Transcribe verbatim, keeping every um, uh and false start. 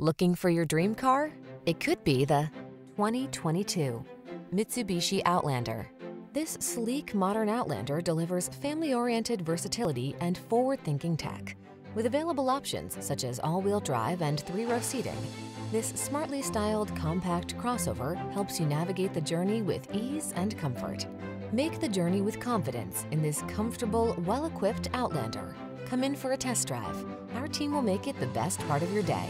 Looking for your dream car? It could be the twenty twenty-two Mitsubishi Outlander. This sleek, modern Outlander delivers family-oriented versatility and forward-thinking tech. With available options such as all-wheel drive and three-row seating, this smartly styled compact crossover helps you navigate the journey with ease and comfort. Make the journey with confidence in this comfortable, well-equipped Outlander. Come in for a test drive. Our team will make it the best part of your day.